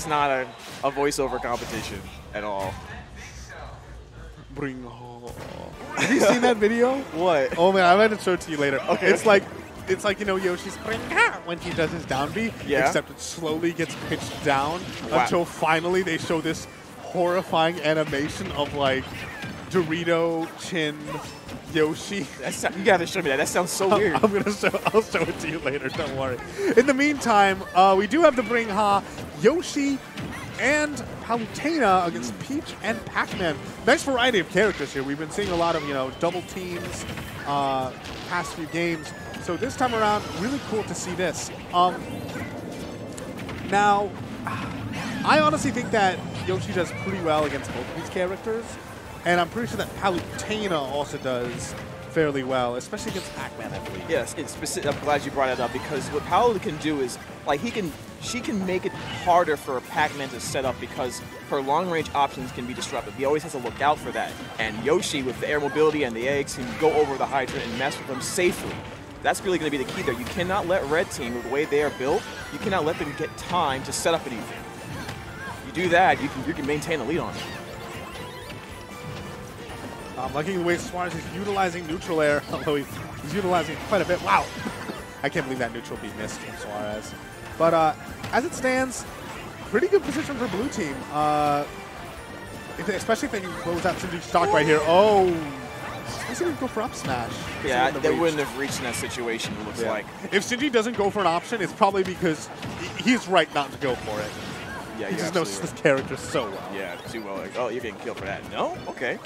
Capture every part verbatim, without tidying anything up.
is not a, a voiceover competition at all. Bring home. Have you seen that video? What? Oh man, I'm going to show it to you later. Okay. It's like, it's like you know Yoshi's bring when he does his down beat, yeah. Except it slowly gets pitched down wow. until finally they show this horrifying animation of like Dorito chin Yoshi. That's, you gotta show me that. That sounds so weird. I'm gonna show. I'll show it to you later. Don't worry. In the meantime, uh, we do have the bring ha Yoshi and Palutena against Peach and Pac-Man. Nice variety of characters here. We've been seeing a lot of you know double teams uh, past few games. So this time around, really cool to see this. Um, now, I honestly think that Yoshi does pretty well against both of these characters. And I'm pretty sure that Palutena also does fairly well, especially against Pac-Man, I believe. Yes, it's specific, I'm glad you brought it up, because what Palutena can do is, like, he can, she can make it harder for Pac-Man to set up because her long-range options can be disruptive. He always has to look out for that. And Yoshi, with the air mobility and the eggs, can go over the hydrant and mess with them safely. That's really going to be the key there. You cannot let Red Team, with the way they are built, you cannot let them get time to set up anything. You do that, you can, you can maintain the lead on it. I'm liking the way Suarez is utilizing neutral air, although he's, he's utilizing it quite a bit. Wow! I can't believe that neutral beat missed from Suarez. But uh, as it stands, pretty good position for Blue Team. Uh, especially if they can close out Sinji's stock right here. Oh! I see him go for up smash. Yeah, they wouldn't have reached in that situation, it looks yeah. like. If Sinji doesn't go for an option, it's probably because he's right not to go for it. Yeah, he just knows right. this character so well. Yeah, too well. Like, oh, you're getting killed for that. No? Okay.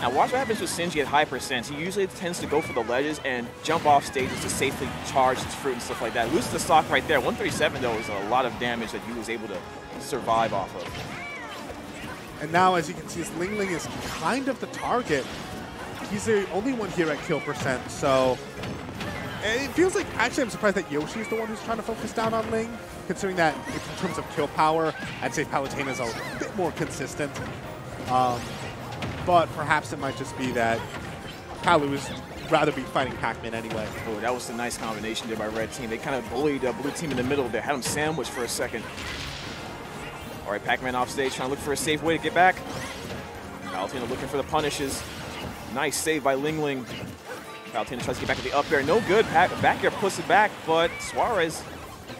Now watch what happens with Sinji at high percents. He usually tends to go for the ledges and jump off stages to safely charge his fruit and stuff like that. Loses the stock right there. one thirty-seven, though, is a lot of damage that he was able to survive off of. And now, as you can see, LingLing is kind of the target. He's the only one here at kill percent, so... And it feels like, actually, I'm surprised that Yoshi is the one who's trying to focus down on Ling, considering that in terms of kill power, I'd say Palutena's a bit more consistent. Um, But perhaps it might just be that Palu is rather be fighting Pac-Man anyway. Oh, that was a nice combination there by Red Team. They kind of bullied uh, Blue Team in the middle there. Had him sandwiched for a second. All right, Pac-Man off stage, trying to look for a safe way to get back. Palutena looking for the punishes. Nice save by LingLing. Palutena tries to get back with the up air. No good. Pac back air puts it back, but Suarez,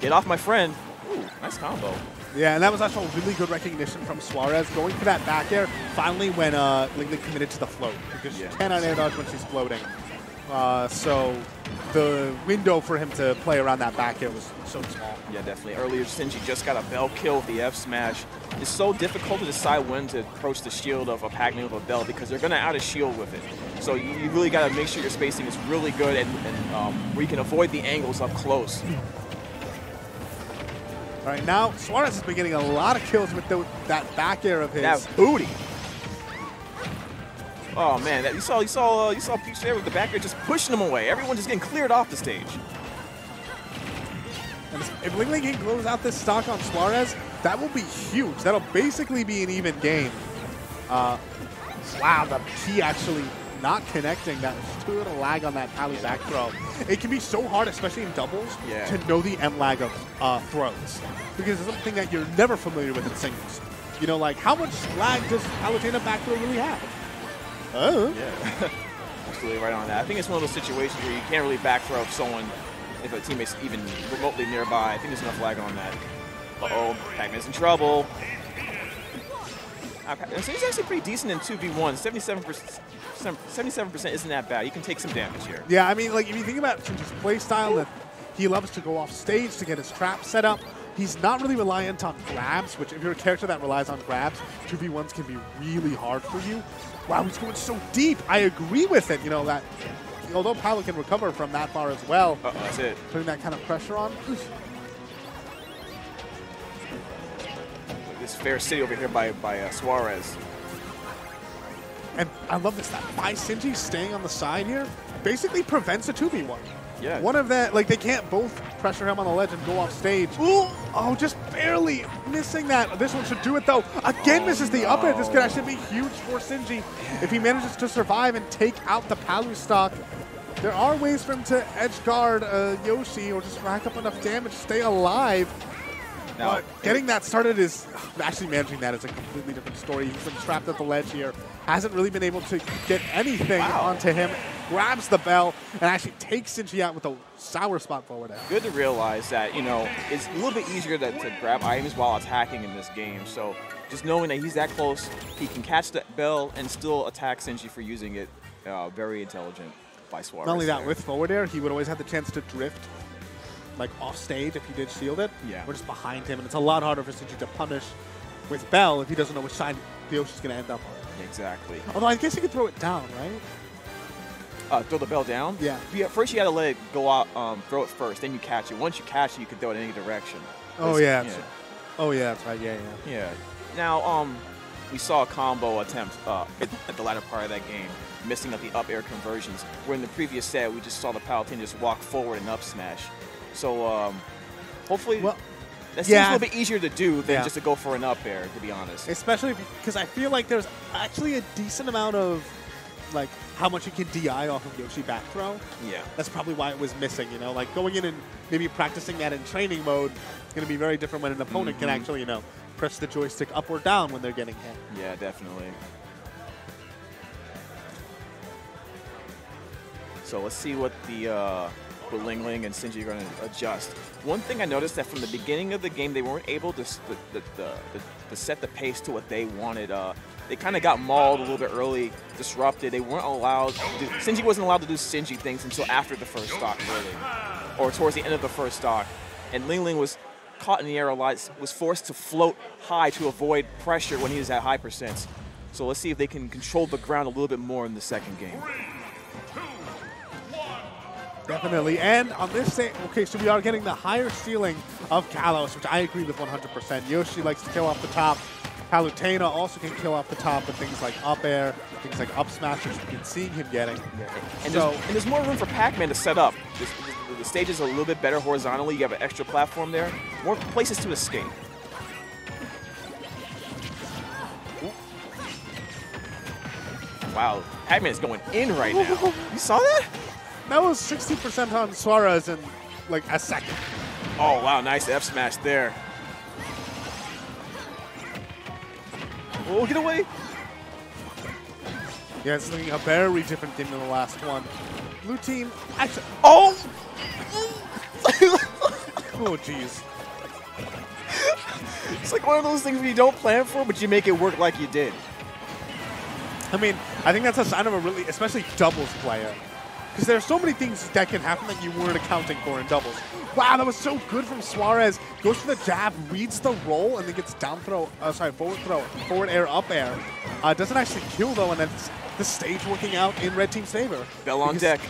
get off my friend. Ooh, nice combo. Yeah, and that was actually really good recognition from Suarez, going for that back air, finally when uh, LingLing committed to the float, because yeah. she cannot air dodge when she's floating. Uh, so the window for him to play around that back air was so small. Yeah, definitely. Earlier, Sinji just got a bell kill with the F smash. It's so difficult to decide when to approach the shield of a Pac-Man with a bell, because they're going to out a shield with it. So you, you really got to make sure your spacing is really good and, and um, where you can avoid the angles up close. All right, now Suarez has been getting a lot of kills with the, that back air of his. That booty. Oh man, that, you saw, you saw, uh, you saw Peach there with the back air just pushing him away. Everyone just getting cleared off the stage. And if LingLing can close out this stock on Suarez, that will be huge. That'll basically be an even game. Uh, wow, the key actually not connecting. That was too little lag on that Palu back throw. It can be so hard, especially in doubles, yeah. to know the M lag of uh, throws, because it's something that you're never familiar with in singles. You know, like, how much lag does Palutena back throw really have? Oh. Yeah, absolutely right on that. I think it's one of those situations where you can't really back throw if someone, if a teammate's even remotely nearby. I think there's enough lag on that. Uh-oh, Pac-Man's in trouble. Uh, so he's actually pretty decent in two v one. seventy-seven percent isn't that bad. You can take some damage here. Yeah, I mean, like, if you think about Sinji's playstyle, that he loves to go off stage to get his trap set up. He's not really reliant on grabs, which if you're a character that relies on grabs, two v ones can be really hard for you. Wow, he's going so deep. I agree with it, you know, that although Palu can recover from that far as well. Uh-oh, that's it. Putting that kind of pressure on. Oof. This fair city over here by, by uh, Suarez. And I love this, that by Sinji staying on the side here basically prevents a two v one. Yeah. One of that, like, they can't both pressure him on the ledge and go off stage. Ooh, oh, just barely missing that. This one should do it, though. Again, oh, misses the no. up air. This could actually be huge for Sinji. If he manages to survive and take out the Palu stock, there are ways for him to edge guard uh, Yoshi or just rack up enough damage to stay alive. Now, but getting that started is actually managing that is a completely different story. He's been trapped at the ledge here. Hasn't really been able to get anything wow. onto him. Grabs the bell and actually takes Sinji out with a sour spot forward out. Good to realize that, you know, it's a little bit easier to, to grab items while attacking in this game. So just knowing that he's that close, he can catch that bell and still attack Sinji for using it. Uh, very intelligent by Suarez. Not only that, there. with forward air, he would always have the chance to drift like off stage if he did shield it. Yeah. We're just behind him, and it's a lot harder for Sinji to punish with Bell if he doesn't know which side the Yoshi's going to end up on. Exactly. Although I guess he could throw it down, right? Uh, throw the Bell down? Yeah. yeah first, you got to let it go out, um, throw it first, then you catch it. Once you catch it, you can throw it in any direction. Oh, yeah. yeah. Oh, yeah, that's right. Yeah, yeah. Yeah. Now, um, we saw a combo attempt uh, at, at the latter part of that game, missing up the up air conversions, where in the previous set, we just saw the Palutena just walk forward and up smash. So um, hopefully well, that seems yeah. a little bit easier to do than yeah. just to go for an up air, to be honest. Especially because I feel like there's actually a decent amount of like how much you can D I off of Yoshi back throw. Yeah. That's probably why it was missing, you know? Like going in and maybe practicing that in training mode is going to be very different when an opponent mm-hmm. can actually, you know, press the joystick up or down when they're getting hit. Yeah, definitely. So let's see what the... Uh, But LingLing and Sinji are going to adjust. One thing I noticed that from the beginning of the game, they weren't able to, the, the, the, to set the pace to what they wanted. Uh, they kind of got mauled a little bit early, disrupted. They weren't allowed to do, Sinji wasn't allowed to do Sinji things until after the first stock, really, or towards the end of the first stock. And LingLing was caught in the air a lot, was forced to float high to avoid pressure when he was at high percents. So let's see if they can control the ground a little bit more in the second game. Definitely, and on this same okay, so we are getting the higher ceiling of Kalos, which I agree with one hundred percent. Yoshi likes to kill off the top. Palutena also can kill off the top with things like up air, things like up smash, which we've been seeing him getting. And, so, there's, and there's more room for Pac-Man to set up. There's, there's, the stage is a little bit better horizontally. You have an extra platform there. More places to escape. Wow, Pac-Man is going in right now. You saw that? That was sixty percent on Suarez in, like, a second. Oh, wow, nice F smash there. Oh, get away. Yeah, it's looking a very different game than the last one. Blue team, actually. Oh! Oh, jeez. It's like one of those things where you don't plan for, but you make it work like you did. I mean, I think that's a sign of a really, especially doubles player. Because there are so many things that can happen that you weren't accounting for in doubles. Wow, that was so good from Suarez. Goes for the jab, reads the roll, and then gets down throw, uh, sorry, forward throw, forward air, up air. Uh, doesn't actually kill, though, and that's the stage working out in red team's favor. Bell on deck.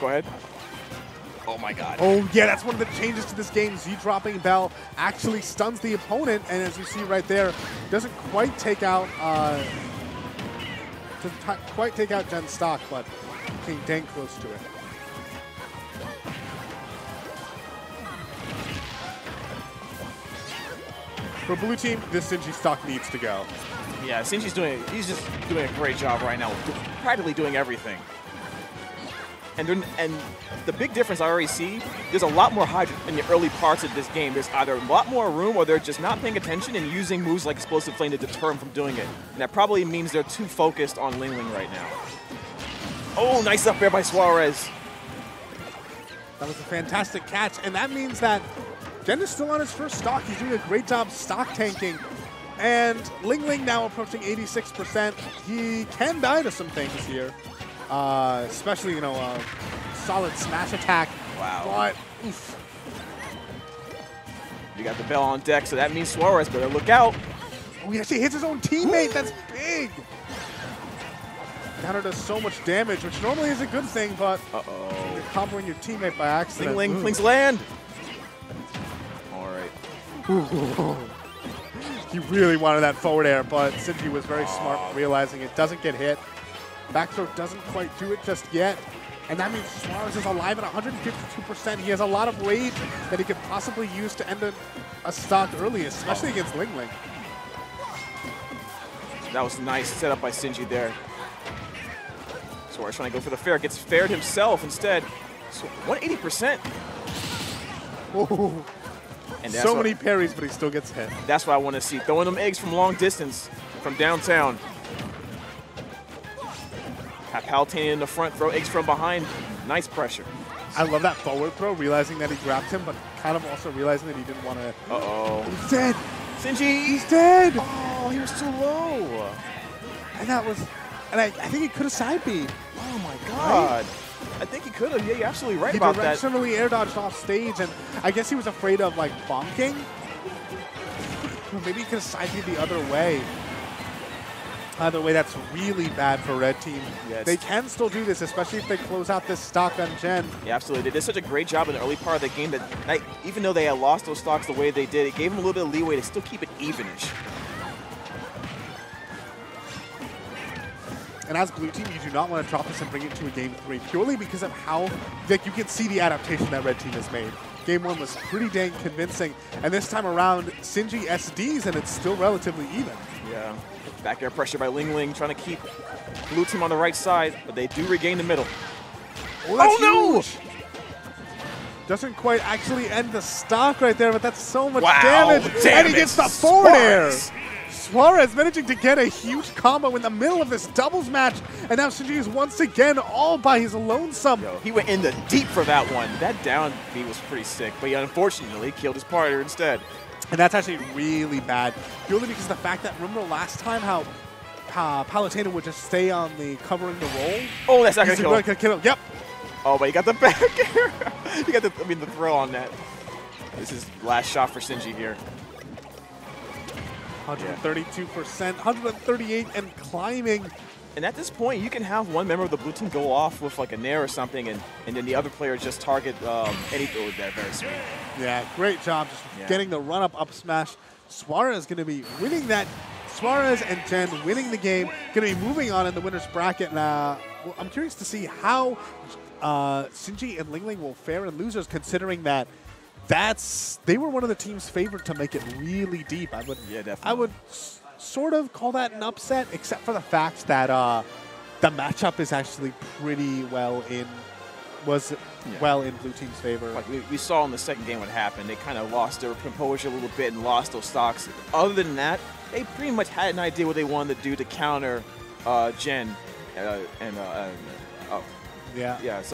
Go ahead. Oh, my God. Oh, yeah, that's one of the changes to this game. Z dropping Bell actually stuns the opponent, and as you see right there, doesn't quite take out, uh, doesn't quite take out Gen's stock, but... Came dang close to it. For blue team, this Sinji stock needs to go. Yeah, Sinji's doing he's just doing a great job right now, practically doing everything. And then, and the big difference I already see, there's a lot more Hydra in the early parts of this game. There's either a lot more room or they're just not paying attention and using moves like Explosive Flame to deter them from doing it. And that probably means they're too focused on LingLing right now. Oh, nice up there by Suarez. That was a fantastic catch, and that means that Gen is still on his first stock. He's doing a great job stock tanking, and LingLing now approaching eighty-six percent. He can die to some things here, uh, especially, you know, a solid smash attack. Wow. But, oof. You got the bell on deck, so that means Suarez better look out. Oh, he actually hits his own teammate. Ooh. That's big. Counter does so much damage, which normally is a good thing, but uh-oh. You're comboing your teammate by accident. LingLing flings land. All right. He really wanted that forward air, but Sinji was very oh. smart, realizing it doesn't get hit. Back throw doesn't quite do it just yet, and that means Suarez is alive at one hundred fifty-two percent. He has a lot of rage that he could possibly use to end a, a stock early, especially oh. against LingLing. That was nice setup by Sinji there. Suarez trying to go for the fair, gets faired himself instead. So one hundred eighty percent. Oh. And that's so what, many parries, but he still gets hit. That's what I want to see. Throwing them eggs from long distance, from downtown. Have Palutena in the front, throw eggs from behind. Nice pressure. I love that forward throw, realizing that he grabbed him, but kind of also realizing that he didn't want to. Uh-oh. He's dead. Sinji. He's dead. Oh, he was too low. And that was, and I, I think he could have side beat. Oh my God. Right? I think he could have. Yeah, you're absolutely right he about that. He directionally air dodged off stage, and I guess he was afraid of, like, bonking. Maybe he could have side beat the other way. Either way, that's really bad for Red Team. Yes. They can still do this, especially if they close out this stock on Gen. Yeah, absolutely. They did such a great job in the early part of the game that, like, even though they had lost those stocks the way they did, it gave them a little bit of leeway to still keep it evenish. And as Blue Team, you do not want to drop this and bring it to a Game three, purely because of how, like, you can see the adaptation that Red Team has made. Game one was pretty dang convincing, and this time around, Sinji S Ds, and it's still relatively even. Yeah. Back air pressure by LingLing, trying to keep Blue Team on the right side, but they do regain the middle. Oh, that's oh huge. No! Doesn't quite actually end the stock right there, but that's so much wow, damage. Damn and he gets the forward air. Suarez managing to get a huge combo in the middle of this doubles match, and now Sinji is once again all by his lonesome. Yo, he went in the deep for that one. That down B was pretty sick, but he unfortunately killed his partner instead. And that's actually really bad, purely because of the fact that, remember last time how uh, Palutena would just stay on the covering the roll? Oh, that's not going to kill him. kill him. Yep. Oh, but he got the back air. He got the, I mean, the throw on that. This is last shot for Sinji here. one thirty-two percent, one thirty-eight and climbing. And at this point, you can have one member of the blue team go off with like a nair or something, and, and then the other player just target um, anything with that very sweet. Yeah, great job just yeah. getting the run-up up smash. Suarez is going to be winning that. Suarez and Gen winning the game, going to be moving on in the winner's bracket. And uh, well, I'm curious to see how uh, Sinji and LingLing will fare in losers, considering that That's they were one of the teams favored to make it really deep. I would, yeah, definitely. I would s sort of call that an upset, except for the fact that uh, the matchup is actually pretty well in was yeah. well in blue team's favor. Like we, we saw in the second game what happened. They kind of lost their composure a little bit and lost those stocks. Other than that, they pretty much had an idea what they wanted to do to counter uh, Gen uh, and uh, uh, oh yeah yeah. So